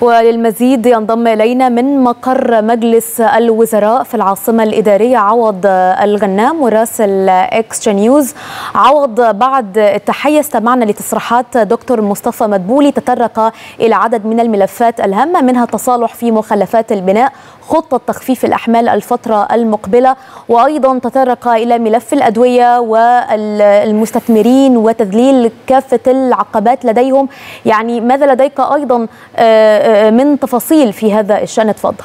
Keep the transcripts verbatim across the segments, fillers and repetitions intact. وللمزيد ينضم إلينا من مقر مجلس الوزراء في العاصمة الإدارية عوض الغنام مراسل إكسترا نيوز. عوض، بعد التحية استمعنا لتصريحات دكتور مصطفى مدبولي تطرق إلى عدد من الملفات الهامة، منها التصالح في مخلفات البناء، خطة تخفيف الأحمال الفترة المقبلة، وأيضا تطرق إلى ملف الأدوية والمستثمرين وتذليل كافة العقبات لديهم. يعني ماذا لديك أيضا من تفاصيل في هذا الشأن؟ تفضل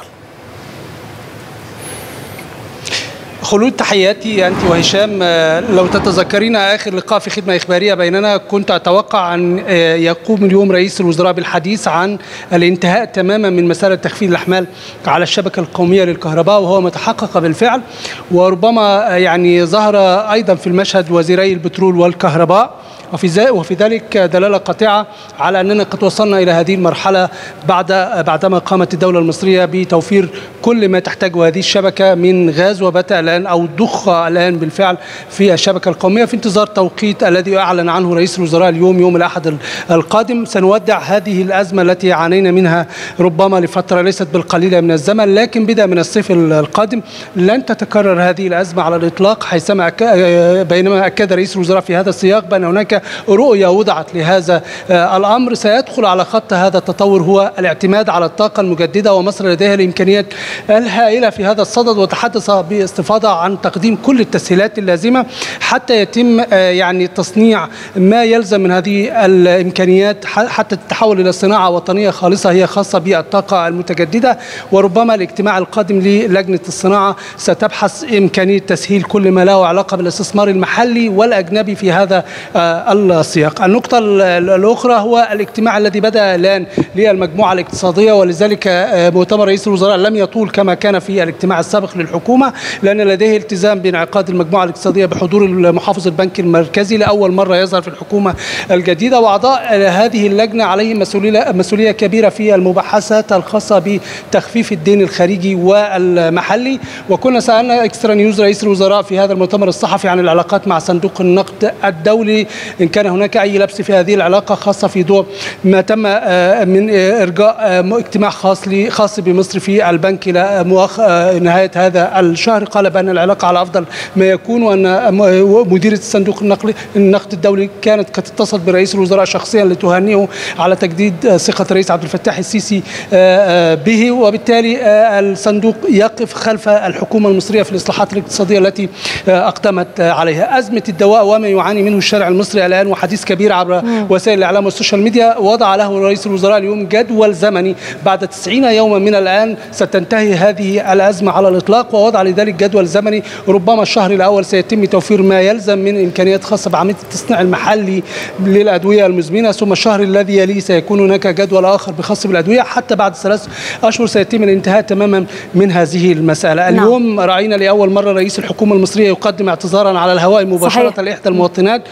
خلود. تحياتي أنت وهشام. لو تتذكرين آخر لقاء في خدمة إخبارية بيننا، كنت أتوقع أن يقوم اليوم رئيس الوزراء بالحديث عن الانتهاء تماما من مسألة تخفيض الأحمال على الشبكة القومية للكهرباء، وهو ما تحقق بالفعل. وربما يعني ظهر أيضا في المشهد وزيري البترول والكهرباء، وفي ذلك دلالة قاطعة على أننا قد وصلنا إلى هذه المرحلة بعد بعدما قامت الدولة المصرية بتوفير كل ما تحتاجه هذه الشبكة من غاز، وبدأ الآن أو ضخ الآن بالفعل في الشبكة القومية. في انتظار توقيت الذي أعلن عنه رئيس الوزراء اليوم يوم الأحد القادم، سنودع هذه الأزمة التي عانينا منها ربما لفترة ليست بالقليلة من الزمن، لكن بدءا من الصيف القادم لن تتكرر هذه الأزمة على الإطلاق. حيثما بينما أكد رئيس الوزراء في هذا السياق بأن هناك رؤية وضعت لهذا الأمر، سيدخل على خط هذا التطور هو الاعتماد على الطاقة المجددة، ومصر لديها الإمكانيات الهائلة في هذا الصدد، وتحدث باستفاضة عن تقديم كل التسهيلات اللازمة حتى يتم يعني تصنيع ما يلزم من هذه الإمكانيات حتى تتحول إلى صناعة وطنية خالصة هي خاصة بالطاقة المتجددة. وربما الاجتماع القادم للجنة الصناعة ستبحث إمكانية تسهيل كل ما له علاقة بالاستثمار المحلي والأجنبي في هذا السياق. النقطة الأخرى هو الاجتماع الذي بدأ الآن للمجموعة الاقتصادية، ولذلك مؤتمر رئيس الوزراء لم يطول كما كان في الاجتماع السابق للحكومة، لأن لديه التزام بانعقاد المجموعة الاقتصادية بحضور محافظ البنك المركزي لأول مرة يظهر في الحكومة الجديدة. وأعضاء هذه اللجنة عليهم مسؤولية كبيرة في المباحثات الخاصة بتخفيف الدين الخارجي والمحلي. وكنا سألنا إكسترا نيوز رئيس الوزراء في هذا المؤتمر الصحفي عن العلاقات مع صندوق النقد الدولي، إن كان هناك أي لبس في هذه العلاقة، خاصة في ضوء ما تم من إرجاء اجتماع خاص خاص بمصر في البنك إلى نهاية هذا الشهر. قال بأن العلاقة على أفضل ما يكون، وأن مديرة الصندوق النقد الدولي كانت قد اتصلت برئيس الوزراء شخصيا لتهنئه على تجديد ثقة الرئيس عبد الفتاح السيسي به، وبالتالي الصندوق يقف خلف الحكومة المصرية في الإصلاحات الاقتصادية التي أقدمت عليها. أزمة الدواء وما يعاني منه الشارع المصري الآن، وحديث كبير عبر وسائل الإعلام والسوشيال ميديا، وضع له رئيس الوزراء اليوم جدول زمني بعد تسعين يوما من الآن ستنتهي هذه الأزمة على الإطلاق، ووضع لذلك جدول زمني ربما الشهر الأول سيتم توفير ما يلزم من إمكانيات خاصة بعملية التصنيع المحلي للأدوية المزمنة، ثم الشهر الذي يليه سيكون هناك جدول آخر بخاص بالأدوية، حتى بعد ثلاث أشهر سيتم الانتهاء تماما من هذه المسألة. اليوم رأينا لأول مرة رئيس الحكومة المصرية يقدم اعتذارا على الهواء مباشرة لإحدى المواطنات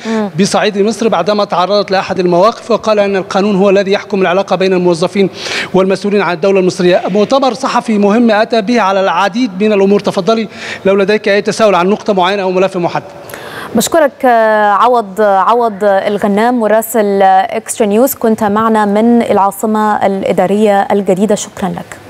بصعيد مصر بعدما تعرضت لأحد المواقف، وقال أن القانون هو الذي يحكم العلاقة بين الموظفين والمسؤولين عن الدولة المصرية. مؤتمر صحفي مهم أتى به على العديد من الأمور. تفضلي لو لديك أي تساؤل عن نقطة معينة أو ملف محدد. بشكرك عوض عوض الغنام مراسل إكسترا نيوز، كنت معنا من العاصمة الإدارية الجديدة. شكرا لك.